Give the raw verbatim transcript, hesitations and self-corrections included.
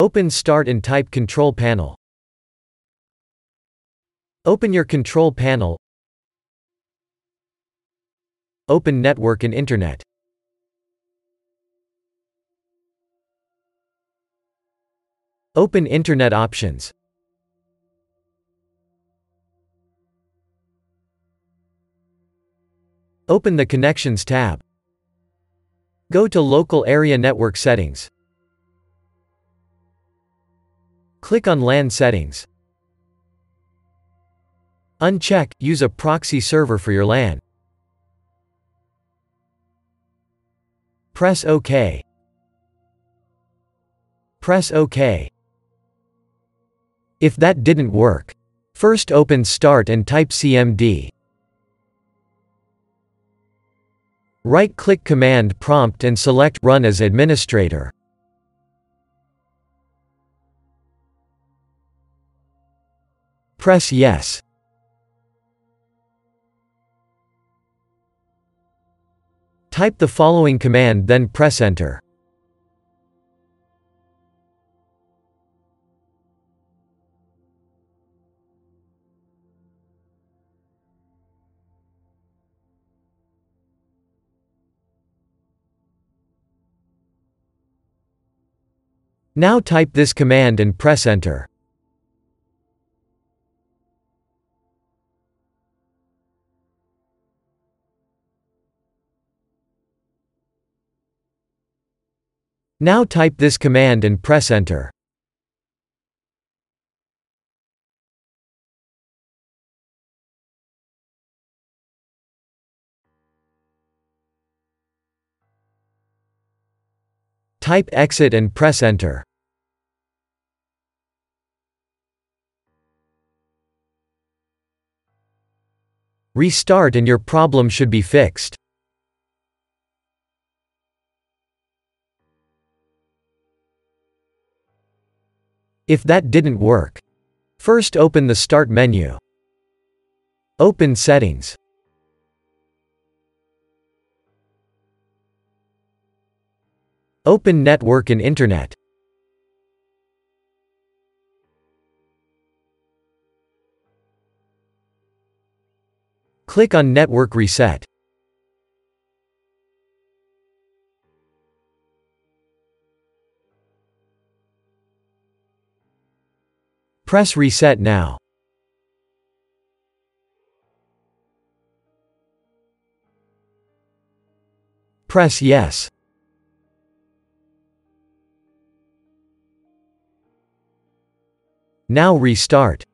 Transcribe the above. Open Start and type Control Panel. Open your Control Panel. Open Network and Internet. Open Internet Options. Open the Connections tab. Go to Local Area Network Settings. Click on LAN Settings. Uncheck Use a proxy server for your LAN. Press OK. Press OK. If that didn't work, first open Start and type C M D. Right-click Command Prompt and select Run as Administrator. Press Yes. Type the following command, then press Enter. Now type this command and press Enter. Now type this command and press Enter. Type Exit and press Enter. Restart and your problem should be fixed. If that didn't work, first open the Start menu. Open Settings. Open Network and Internet. Click on Network Reset. Press Reset now. Press Yes. Now restart.